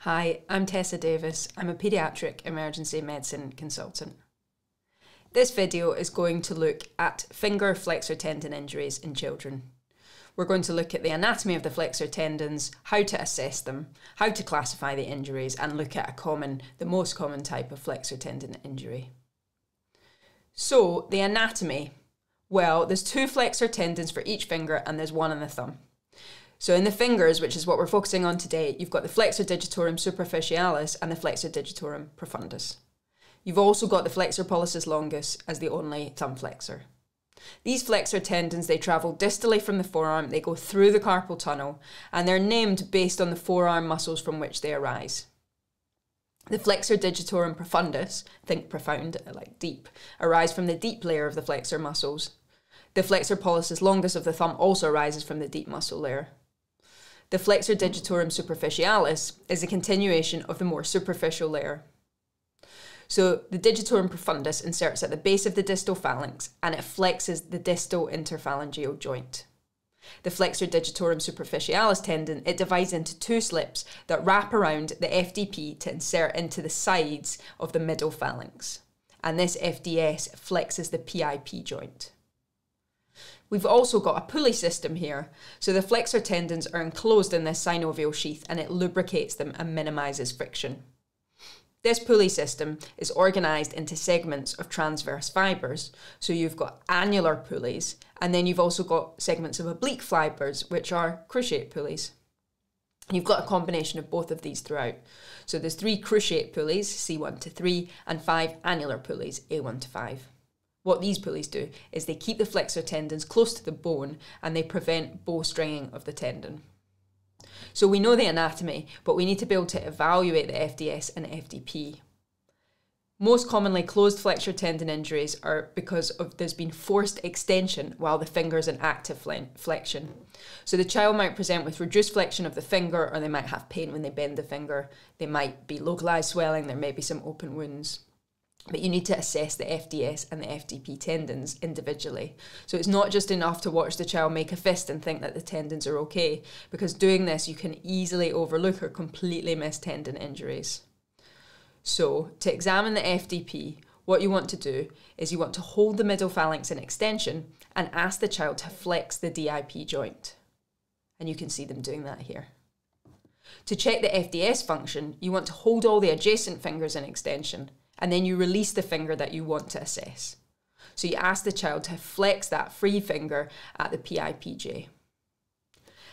Hi, I'm Tessa Davis. I'm a paediatric emergency medicine consultant. This video is going to look at finger flexor tendon injuries in children. We're going to look at the anatomy of the flexor tendons, how to assess them, how to classify the injuries, and look at the most common type of flexor tendon injury. So, the anatomy. Well, there's two flexor tendons for each finger and there's one on the thumb. So in the fingers, which is what we're focusing on today, you've got the flexor digitorum superficialis and the flexor digitorum profundus. You've also got the flexor pollicis longus as the only thumb flexor. These flexor tendons, they travel distally from the forearm, they go through the carpal tunnel, and they're named based on the forearm muscles from which they arise. The flexor digitorum profundus, think profound, like deep, arise from the deep layer of the flexor muscles. The flexor pollicis longus of the thumb also arises from the deep muscle layer. The flexor digitorum superficialis is a continuation of the more superficial layer. So the digitorum profundus inserts at the base of the distal phalanx and it flexes the distal interphalangeal joint. The flexor digitorum superficialis tendon, it divides into two slips that wrap around the FDP to insert into the sides of the middle phalanx. And this FDS flexes the PIP joint. We've also got a pulley system here, so the flexor tendons are enclosed in this synovial sheath and it lubricates them and minimises friction. This pulley system is organised into segments of transverse fibres, so you've got annular pulleys and then you've also got segments of oblique fibres which are cruciate pulleys. You've got a combination of both of these throughout. So there's three cruciate pulleys, C1 to 3, and five annular pulleys, A1 to 5. What these pulleys do is they keep the flexor tendons close to the bone and they prevent bowstringing of the tendon. So we know the anatomy, but we need to be able to evaluate the FDS and FDP. Most commonly closed flexor tendon injuries are because there's been forced extension while the finger is in active flexion. So the child might present with reduced flexion of the finger, or they might have pain when they bend the finger. They might be localised swelling, there may be some open wounds. But you need to assess the FDS and the FDP tendons individually. So it's not just enough to watch the child make a fist and think that the tendons are okay, because doing this you can easily overlook or completely miss tendon injuries. So to examine the FDP, what you want to do is you want to hold the middle phalanx in extension and ask the child to flex the DIP joint. And you can see them doing that here. To check the FDS function, you want to hold all the adjacent fingers in extension, and then you release the finger that you want to assess. So you ask the child to flex that free finger at the PIPJ.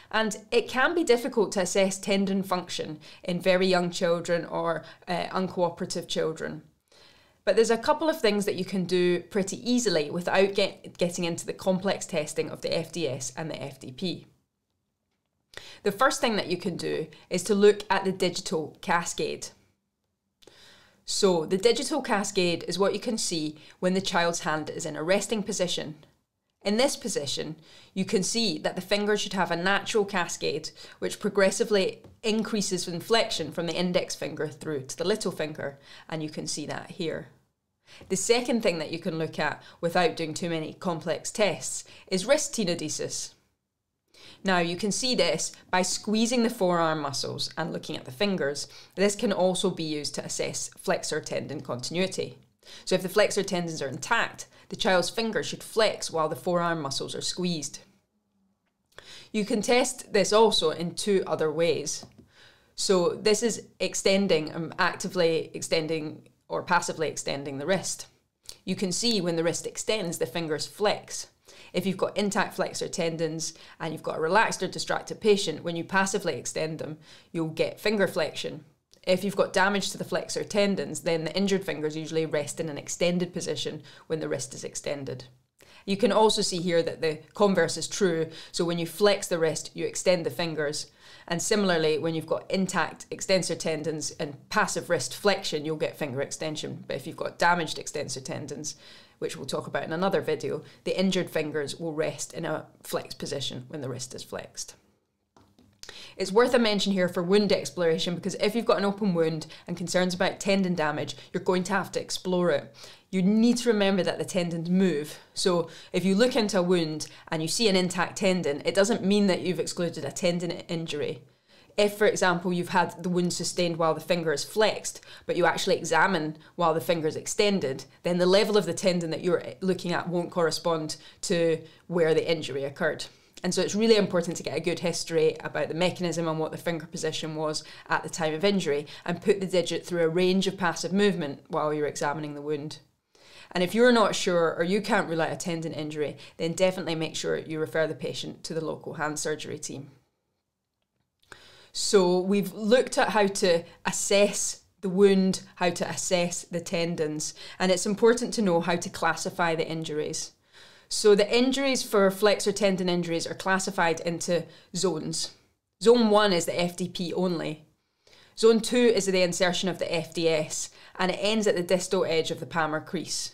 And it can be difficult to assess tendon function in very young children or uncooperative children. But there's a couple of things that you can do pretty easily without getting into the complex testing of the FDS and the FDP. The first thing that you can do is to look at the digital cascade. So the digital cascade is what you can see when the child's hand is in a resting position. In this position, you can see that the finger should have a natural cascade which progressively increases in flexion from the index finger through to the little finger, and you can see that here. The second thing that you can look at without doing too many complex tests is wrist tenodesis. Now you can see this by squeezing the forearm muscles and looking at the fingers. This can also be used to assess flexor tendon continuity. So if the flexor tendons are intact, the child's finger should flex while the forearm muscles are squeezed. You can test this also in two other ways. So this is extending, actively extending or passively extending the wrist. You can see when the wrist extends, the fingers flex. If you've got intact flexor tendons and you've got a relaxed or distracted patient, when you passively extend them, you'll get finger flexion. If you've got damage to the flexor tendons, then the injured fingers usually rest in an extended position when the wrist is extended. You can also see here that the converse is true. So when you flex the wrist, you extend the fingers. And similarly, when you've got intact extensor tendons and passive wrist flexion, you'll get finger extension. But if you've got damaged extensor tendons, which we'll talk about in another video, the injured fingers will rest in a flexed position when the wrist is flexed. It's worth a mention here for wound exploration, because if you've got an open wound and concerns about tendon damage, you're going to have to explore it. You need to remember that the tendons move. So if you look into a wound and you see an intact tendon, it doesn't mean that you've excluded a tendon injury. If, for example, you've had the wound sustained while the finger is flexed, but you actually examine while the finger is extended, then the level of the tendon that you're looking at won't correspond to where the injury occurred. And so it's really important to get a good history about the mechanism and what the finger position was at the time of injury, and put the digit through a range of passive movement while you're examining the wound. And if you're not sure or you can't rule out a tendon injury, then definitely make sure you refer the patient to the local hand surgery team. So we've looked at how to assess the wound, how to assess the tendons, and it's important to know how to classify the injuries. So the injuries for flexor tendon injuries are classified into zones. Zone 1 is the FDP only. Zone 2 is the insertion of the FDS, and it ends at the distal edge of the palmar crease.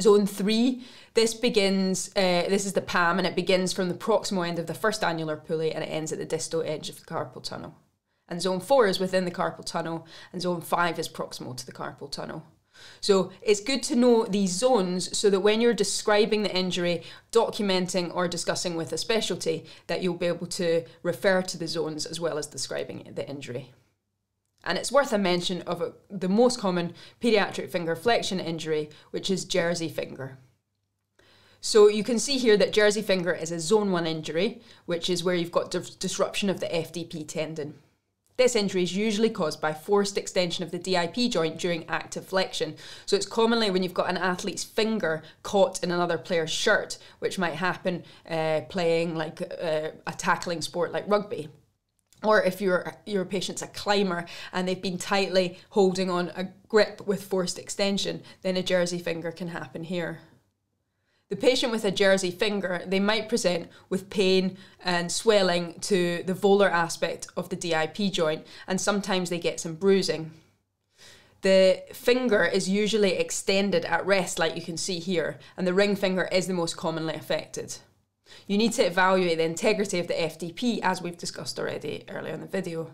Zone 3, this is the PAM, and it begins from the proximal end of the first annular pulley and it ends at the distal edge of the carpal tunnel. And zone 4 is within the carpal tunnel, and zone 5 is proximal to the carpal tunnel. So it's good to know these zones so that when you're describing the injury, documenting or discussing with a specialty, that you'll be able to refer to the zones as well as describing the injury. And it's worth a mention of the most common pediatric finger flexion injury, which is jersey finger. So you can see here that jersey finger is a zone 1 injury, which is where you've got disruption of the FDP tendon. This injury is usually caused by forced extension of the DIP joint during active flexion. So it's commonly when you've got an athlete's finger caught in another player's shirt, which might happen playing like a tackling sport like rugby. Or if your patient's a climber and they've been tightly holding on a grip with forced extension, then a jersey finger can happen here. The patient with a jersey finger, they might present with pain and swelling to the volar aspect of the DIP joint, and sometimes they get some bruising. The finger is usually extended at rest, like you can see here, and the ring finger is the most commonly affected. You need to evaluate the integrity of the FDP, as we've discussed already earlier in the video.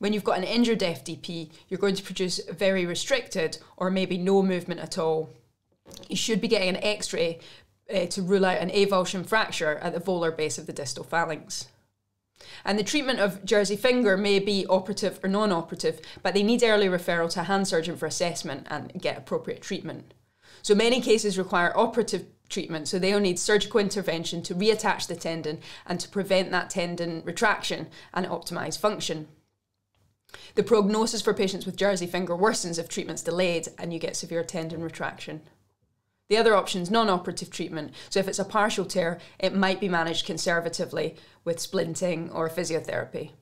When you've got an injured FDP, you're going to produce very restricted or maybe no movement at all. You should be getting an x-ray to rule out an avulsion fracture at the volar base of the distal phalanx. And the treatment of jersey finger may be operative or non-operative, but they need early referral to a hand surgeon for assessment and get appropriate treatment. So many cases require operative treatment, so they'll need surgical intervention to reattach the tendon and to prevent that tendon retraction and optimise function. The prognosis for patients with jersey finger worsens if treatment's delayed and you get severe tendon retraction. The other option is non-operative treatment, so if it's a partial tear, it might be managed conservatively with splinting or physiotherapy.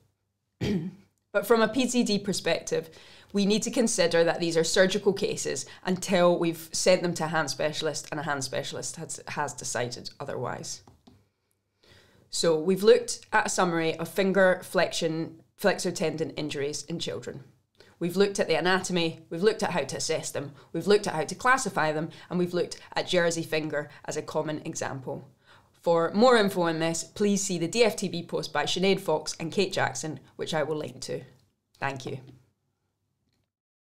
But from a PTD perspective, we need to consider that these are surgical cases until we've sent them to a hand specialist and a hand specialist has decided otherwise. So we've looked at a summary of finger flexor tendon injuries in children. We've looked at the anatomy, we've looked at how to assess them, we've looked at how to classify them, and we've looked at jersey finger as a common example. For more info on this, please see the DFTB post by Sinead Fox and Kate Jackson, which I will link to. Thank you.